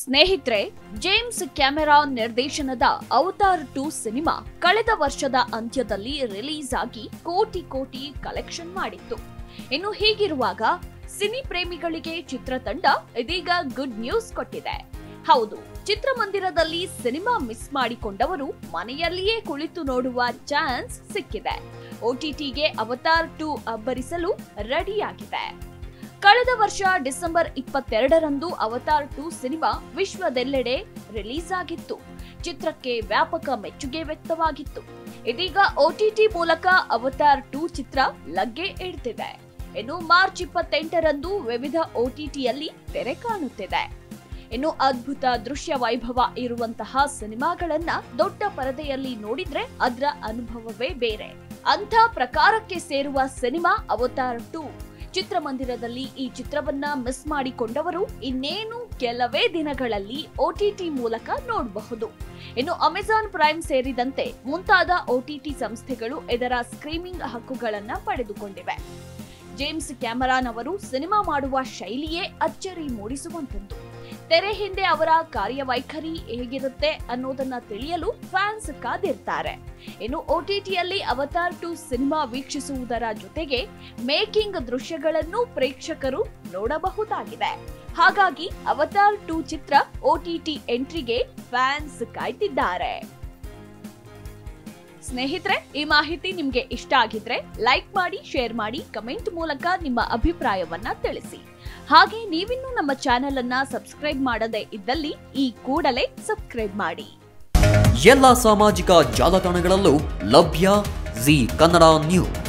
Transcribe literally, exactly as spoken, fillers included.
ಸ್ನೇಹಿತರೆ James Cameron ನಿರ್ದೇಶನದ Avatar two cinema ಕಳೆದ ವರ್ಷದ ಅಂತ್ಯದಲ್ಲಿ ರಿಲೀಸ್ ಆಗಿ ಕೋಟಿ ಕೋಟಿ ಕಲೆಕ್ಷನ್ ಮಾಡಿತ್ತು. ಇನ್ನು ಹೀಗಿರುವಾಗ ಸಿನಿ ಪ್ರೇಮಿಗಳಿಗೆ ಚಿತ್ರತಂಡ ಇದೀಗ ಗುಡ್ ನ್ಯೂಸ್ ಕೊಟ್ಟಿದೆ. ಹೌದು, ಚಿತ್ರಮಂದಿರದಲ್ಲಿ ಸಿನಿಮಾ ಮಿಸ್ ಮಾಡಿಕೊಂಡವರು ಮನೆಯಲ್ಲಿಯೇ ಕುಳಿತು ನೋಡುವ ಚಾನ್ಸ್ ಸಿಕ್ಕಿದೆ. ಓಟಿಟಿಗೆ ಅವತಾರ್ ಟೂ ಅಬ್ಬರಿಸಲು ರೆಡಿಯಾಗಿದೆ. ಕಳೆದ ವರ್ಷ ಡಿಸೆಂಬರ್ ಇಪ್ಪತ್ತೆರಡರಂದು ಅವತಾರ್ ಟೂ ಸಿನಿಮಾ ವಿಶ್ವದೆಲ್ಲೆಡೆ ರಿಲೀಸ್ ಆಗಿತ್ತು. ಚಿತ್ರಕ್ಕೆ ವ್ಯಾಪಕ ಮೆಚ್ಚುಗೆ ವ್ಯಕ್ತವಾಗಿತ್ತು. ಇದೀಗ ಓಟಿಟಿ ಮೂಲಕ ಅವತಾರ್ ಟೂ ಚಿತ್ರ ಲಗ್ಗೆ ಇಡ್ತಿದೆ. ಇನ್ನು ಮಾರ್ಚ್ ಇಪ್ಪತ್ತೆಂಟರಂದು ವಿವಿಧ ಓಟಿಟಿಯಲ್ಲಿ ತೆರೆ ಕಾಣುತ್ತಿದೆ. ಇನ್ನು ಅದ್ಭುತ ದೃಶ್ಯ ವೈಭವ ಇರುವಂತಹ ಸಿನಿಮಾಗಳನ್ನ ದೊಡ್ಡ ಪರದೆಯಲ್ಲಿ ನೋಡಿದ್ರೆ ಅದರ ಅನುಭವವೇ ಬೇರೆ. ಅಂಥ ಪ್ರಕಾರಕ್ಕೆ ಸೇರುವ ಸಿನಿಮಾ ಅವತಾರ್ ಟೂ. ಚಿತ್ರಮಂದಿರದಲ್ಲಿ ಈ ಚಿತ್ರವನ್ನ ಮಿಸ್ ಮಾಡಿಕೊಂಡವರು ಇನ್ನೇನು ಕೆಲವೇ ದಿನಗಳಲ್ಲಿ ಓಟಿಟಿ ಮೂಲಕ ನೋಡಬಹುದು. ಇನ್ನು ಅಮೆಜಾನ್ ಪ್ರೈಮ್ ಸೇರಿದಂತೆ ಮುಂತಾದ ಓಟಿಟಿ ಸಂಸ್ಥೆಗಳು ಇದರ ಸ್ಟ್ರೀಮಿಂಗ್ ಹಕ್ಕುಗಳನ್ನ ಪಡೆದುಕೊಂಡಿವೆ. ಜೇಮ್ಸ್ ಕ್ಯಾಮರಾನ್ ಅವರು ಸಿನಿಮಾ ಮಾಡುವ ಶೈಲಿಯೇ ಅಚ್ಚರಿ ಮೂಡಿಸುವಂತದ್ದು. ತೆರೆ ಹಿಂದೆ ಅವರ ಕಾರ್ಯವೈಖರಿ ಹೇಗಿರುತ್ತೆ ಅನ್ನೋದನ್ನ ತಿಳಿಯಲು ಫ್ಯಾನ್ಸ್ ಕಾದಿರ್ತಾರೆ. ಇನ್ನು ಓಟಿಟಿಯಲ್ಲಿ ಅವತಾರ್ ಟೂ ಸಿನಿಮಾ ವೀಕ್ಷಿಸುವುದರ ಜೊತೆಗೆ ಮೇಕಿಂಗ್ ದೃಶ್ಯಗಳನ್ನು ಪ್ರೇಕ್ಷಕರು ನೋಡಬಹುದಾಗಿದೆ. ಹಾಗಾಗಿ ಅವತಾರ್ ಟೂ ಚಿತ್ರ ಓಟಿಟಿ ಎಂಟ್ರಿಗೆ ಫ್ಯಾನ್ಸ್ ಕಾಯ್ತಿದ್ದಾರೆ. ಸ್ನೇಹಿತರೆ, ಈ ಮಾಹಿತಿ ನಿಮ್ಗೆ ಇಷ್ಟ ಆಗಿದ್ರೆ ಲೈಕ್ ಮಾಡಿ, ಶೇರ್ ಮಾಡಿ, ಕಮೆಂಟ್ ಮೂಲಕ ನಿಮ್ಮ ಅಭಿಪ್ರಾಯವನ್ನ ತಿಳಿಸಿ. ಹಾಗೆ ನೀವಿನ್ನೂ ನಮ್ಮ ಚಾನೆಲ್ ಅನ್ನ ಸಬ್ಸ್ಕ್ರೈಬ್ ಮಾಡದೇ ಇದ್ದಲ್ಲಿ ಈ ಕೂಡಲೇ ಸಬ್ಸ್ಕ್ರೈಬ್ ಮಾಡಿ. ಎಲ್ಲ ಸಾಮಾಜಿಕ ಜಾಲತಾಣಗಳಲ್ಲೂ ಲಭ್ಯ ಜೀ ಕನ್ನಡ ನ್ಯೂಸ್.